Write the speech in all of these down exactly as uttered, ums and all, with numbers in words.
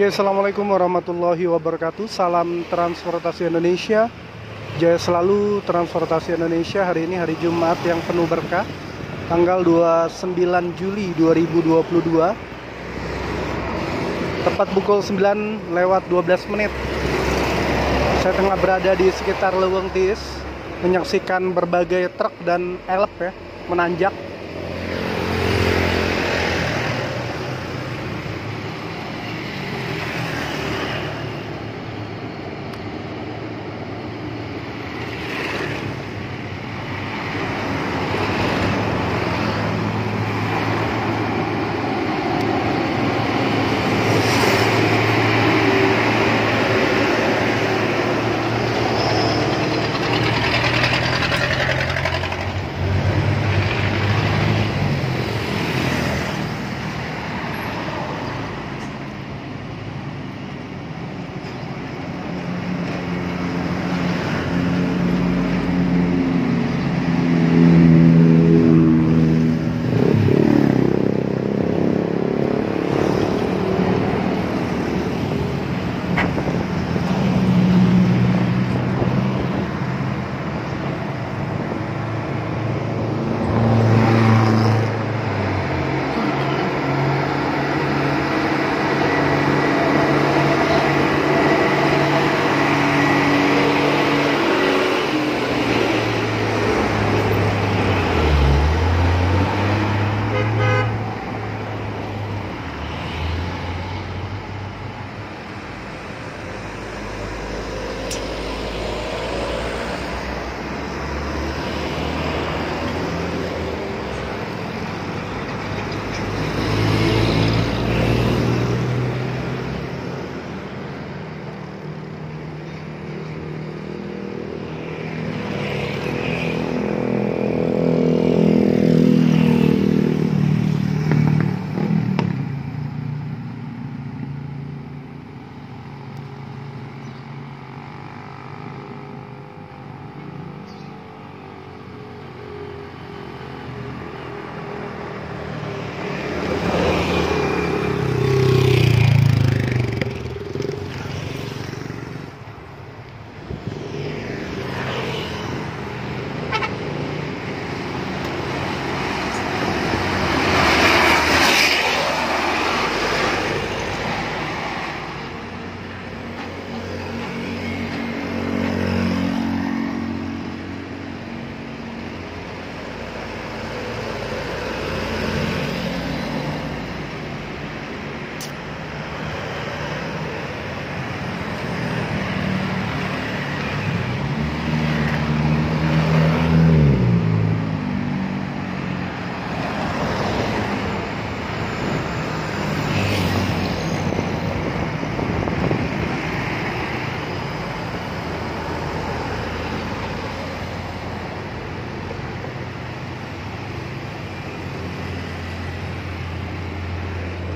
Oke, assalamualaikum warahmatullahi wabarakatuh. Salam transportasi Indonesia. Jaya selalu transportasi Indonesia. Hari ini hari Jumat yang penuh berkah, tanggal dua puluh sembilan Juli dua ribu dua puluh dua, tepat pukul sembilan lewat dua belas menit. Saya tengah berada di sekitar Leuweungtiis, menyaksikan berbagai truk dan elep ya menanjak.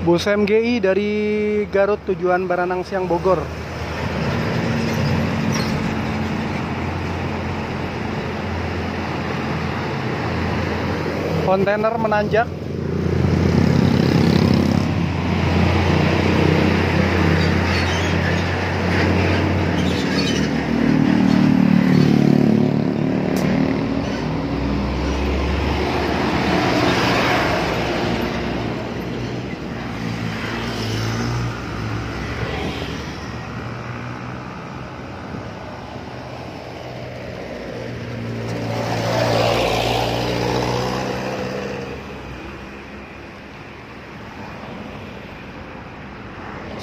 Bus M G I dari Garut tujuan Baranang Siang Bogor. Kontainer menanjak.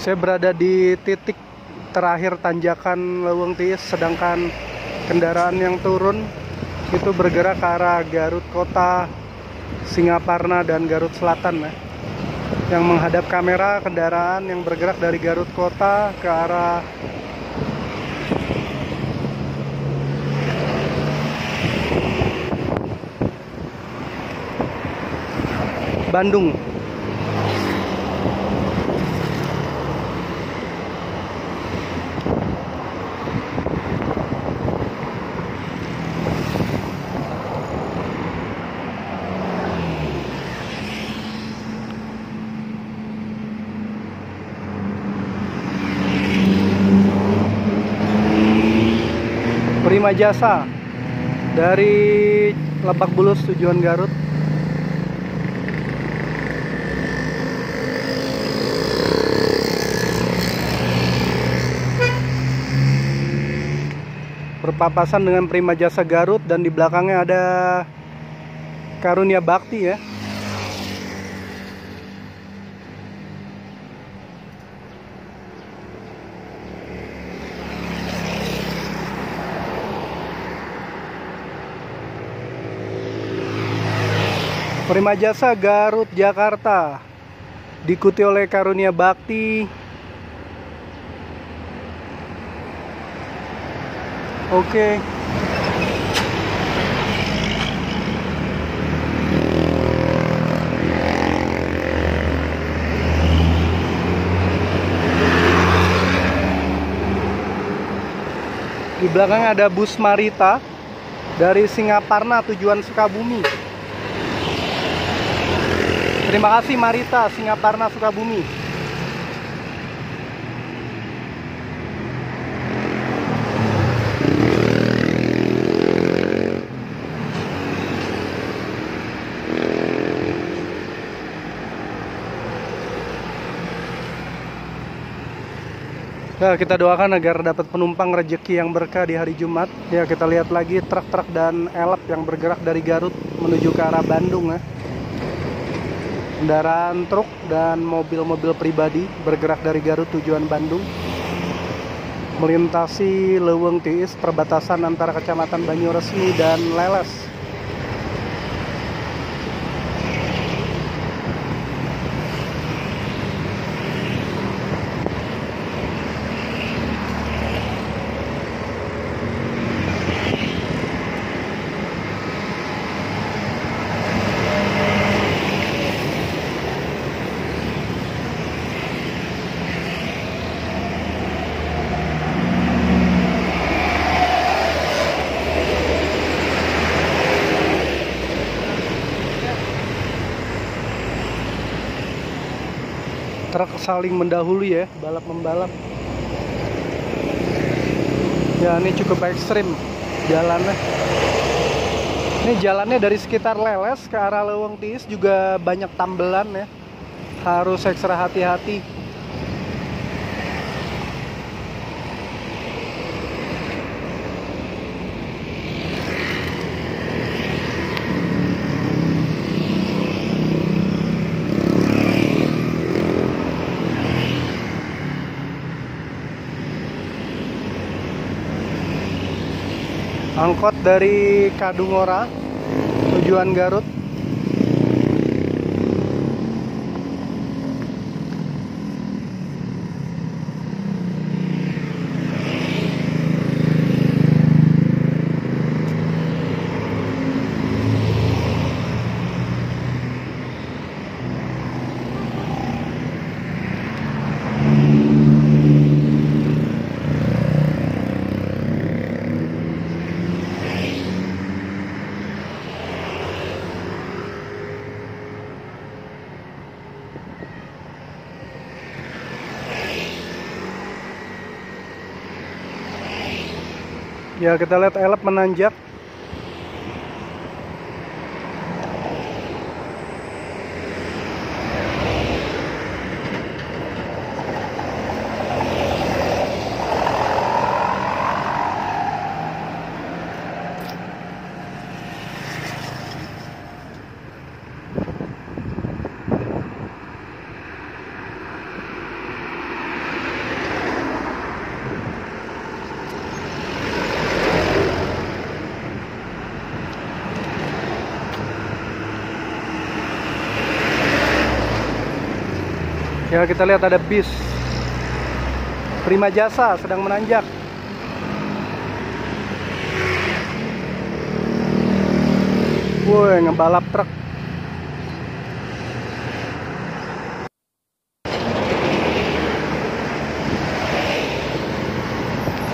Saya berada di titik terakhir tanjakan Leuweungtiis, sedangkan kendaraan yang turun itu bergerak ke arah Garut Kota, Singaparna, dan Garut Selatan. Ya. Yang menghadap kamera, kendaraan yang bergerak dari Garut Kota ke arah Bandung. Prima Jasa dari Lebak Bulus tujuan Garut. Berpapasan dengan Prima Jasa Garut dan di belakangnya ada Karunia Bakti ya. Prima Jasa Garut Jakarta diikuti oleh Karunia Bakti. Oke. Di belakang ada bus Marita dari Singaparna tujuan Sukabumi. Terima kasih Marita, Singaparna, Sukabumi. Nah, kita doakan agar dapat penumpang rejeki yang berkah di hari Jumat. Ya, kita lihat lagi truk-truk dan elep yang bergerak dari Garut menuju ke arah Bandung ya. Kendaraan truk dan mobil-mobil pribadi bergerak dari Garut tujuan Bandung melintasi Leuweungtiis, perbatasan antara kecamatan Banyuresmi dan Leles. Truk saling mendahului ya, balap membalap. Ya, ini cukup ekstrim jalannya. Ini jalannya dari sekitar Leles ke arah Leuweungtiis juga banyak tambelan ya. Harus ekstra hati-hati. Angkot dari Kadungora tujuan Garut. Ya, kita lihat elep menanjak. Ya, kita lihat ada bis Prima Jasa sedang menanjak. Woi, ngebalap truk.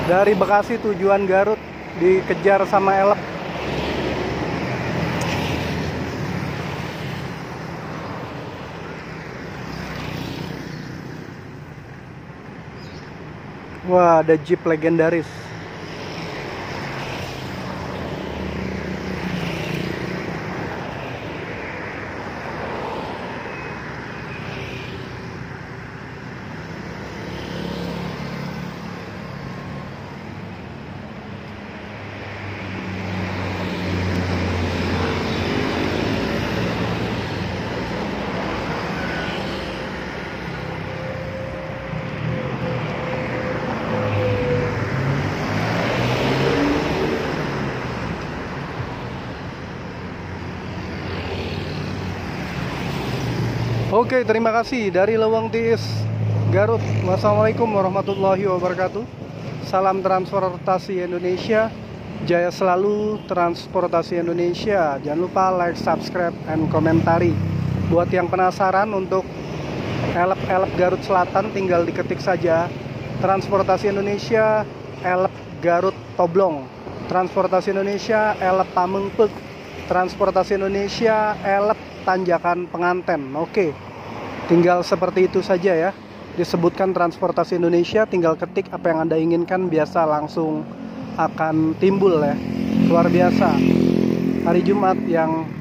Dari Bekasi tujuan Garut dikejar sama elep. Wah, ada jeep legendaris. Oke, terima kasih dari Leuweungtiis, Garut. Wassalamualaikum warahmatullahi wabarakatuh. Salam Transportasi Indonesia. Jaya selalu Transportasi Indonesia. Jangan lupa like, subscribe, and komentari. Buat yang penasaran untuk elep-elep Garut Selatan, tinggal diketik saja Transportasi Indonesia elep Garut Toblong, Transportasi Indonesia elep Tamengpeg, Transportasi Indonesia elep Tanjakan Penganten. Oke, tinggal seperti itu saja ya. Disebutkan Transportasi Indonesia, tinggal ketik apa yang Anda inginkan, biasa langsung akan timbul ya. Luar biasa. Hari Jumat yang